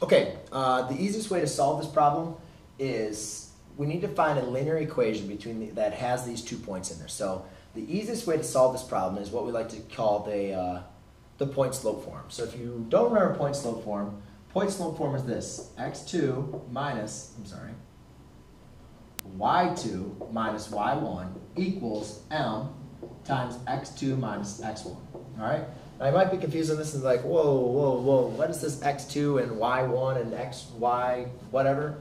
Okay, the easiest way to solve this problem is we need to find a linear equation between that has these 2 points in there. So the easiest way to solve this problem is what we like to call the point-slope form. So if you don't remember point-slope form, is this: x2 minus, y2 minus y1 equals m times x2 minus x1. All right? Now, I might be confused on this and like, whoa, what is this x2 and y1 and xy whatever?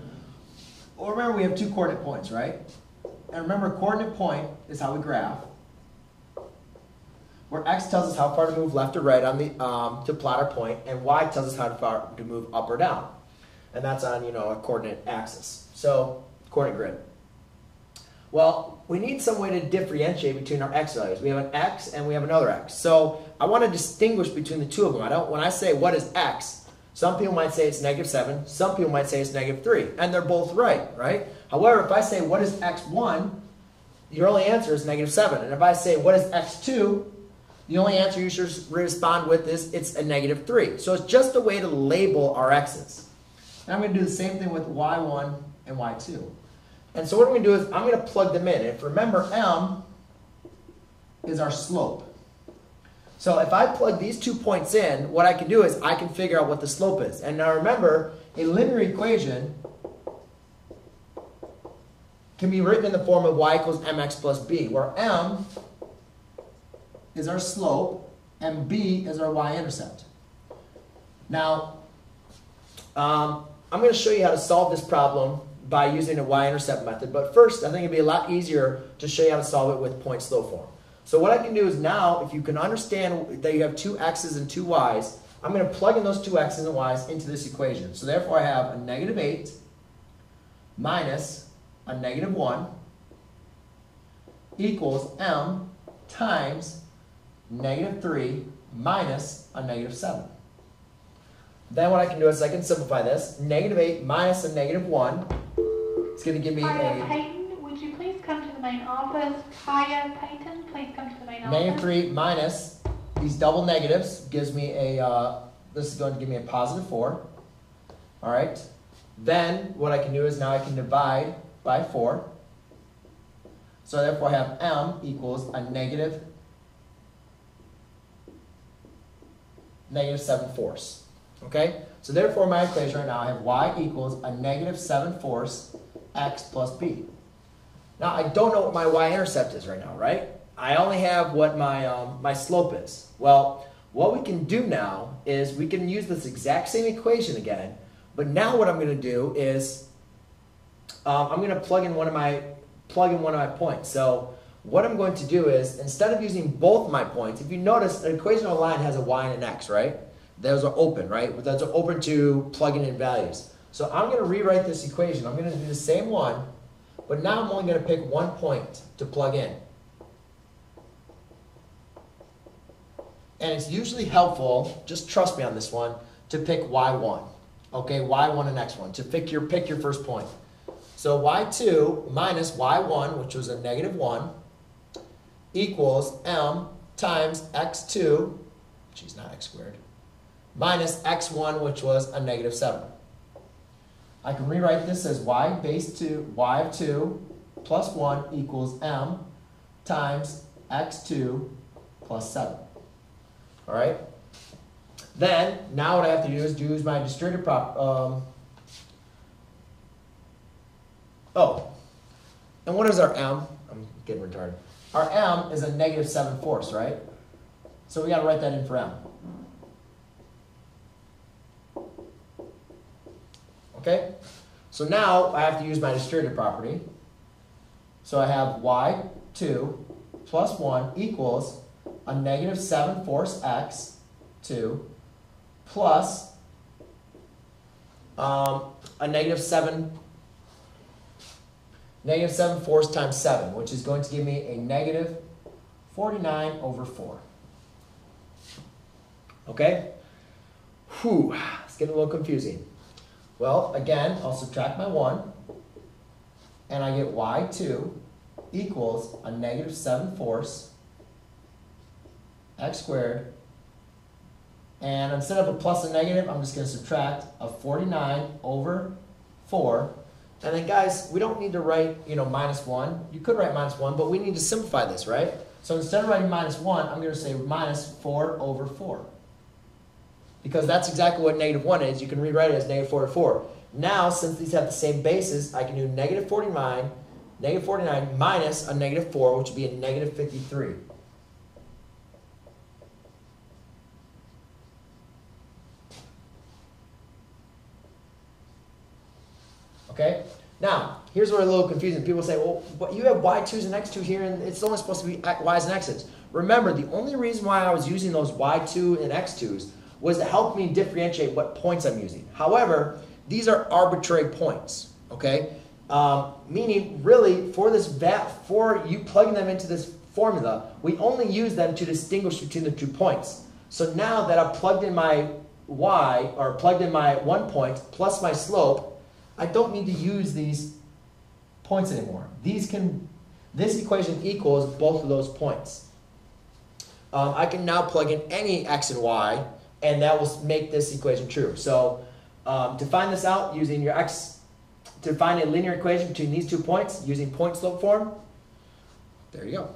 Well, remember we have two coordinate points, right? And remember, coordinate point is how we graph, where x tells us how far to move left or right on the to plot our point, and y tells us how far to move up or down, and that's on a coordinate axis, so coordinate grid. Well, we need some way to differentiate between our x values. We have an x and we have another x, so I want to distinguish between the two of them. When I say what is x, some people might say it's -7, some people might say it's -3, and they're both right, right? However, if I say what is x1, your only answer is -7, and if I say what is x2, the only answer you should respond with is it's a -3. So it's just a way to label our x's. And I'm going to do the same thing with y1 and y2. And so what I'm going to do is I'm going to plug them in. If remember, m is our slope. So if I plug these 2 points in, what I can do is I can figure out what the slope is. And now remember, a linear equation can be written in the form of y equals mx plus b, where m is our slope and b is our y-intercept. Now, I'm going to show you how to solve this problem by using a y-intercept method, but first I think it'd be a lot easier to show you how to solve it with point-slope form. So what I can do is now, if you can understand that you have two x's and two y's, I'm going to plug in those two x's and y's into this equation. So therefore I have a -8 minus a -1 equals m times -3 minus a -7. Then what I can do is I can simplify this. -8 minus a -1. It's going to give me Kaya Payton, would you please come to the main office? Kaya Payton, please come to the main office. -3 minus these double negatives gives me a, this is going to give me a +4. All right. Then what I can do is now I can divide by 4. So therefore I have m equals a -7/4. Okay? So therefore my equation right now, I have y equals a -7/4 x plus b. Now I don't know what my y-intercept is right now, right? I only have what my, my slope is. Well, what we can do now is we can use this exact same equation again, but now what I'm going to do is I'm going to plug in one of my points. So what I'm going to do is, instead of using both my points, if you notice, an equational line has a y and an x, right? Those are open, right? Those are open to plugging in values. So I'm going to rewrite this equation. I'm going to do the same one, but now I'm only going to pick 1 point to plug in. And it's usually helpful, just trust me on this one, to pick y1. Okay, y1 and x1, to pick your first point. So y2 minus y1, which was a -1, equals m times x2, which is not x squared, minus x1, which was a -7. I can rewrite this as y of 2 plus 1 equals m times x2 plus 7. All right? Then, now what I have to do is use my distributive property. And what is our m? I'm getting retarded. Our m is a -7/4, right? So we got to write that in for m. Okay? So now I have to use my distributive property. So I have y2 plus 1 equals a -7/4 x2 plus a -7/4 times 7, which is going to give me a -49/4. Okay? Whew, it's getting a little confusing. Well, again, I'll subtract my 1, and I get y2 equals a -7/4 x squared And instead of a plus and negative, I'm just going to subtract a 49 over 4. And then guys, we don't need to write, -1. You could write -1, but we need to simplify this, right? So instead of writing -1, I'm going to say -4 over 4. Because that's exactly what -1 is. You can rewrite it as -4 over 4. Now, since these have the same bases, I can do negative 49 minus a -4, which would be a -53. Okay? Now, here's where it's a little confusing. People say, well, but you have y2s and x2 here, and it's only supposed to be y's and x's. Remember, the only reason why I was using those y2 and x2s was to help me differentiate what points I'm using. However, these are arbitrary points, okay? Meaning, really, for you plugging them into this formula, we only use them to distinguish between the 2 points. So now that I've plugged in my y, or plugged in my 1 point, plus my slope, I don't need to use these points anymore. This equation equals both of those points. I can now plug in any x and y, and that will make this equation true. So to find this out, using your x, to find a linear equation between these 2 points, using point-slope form, there you go.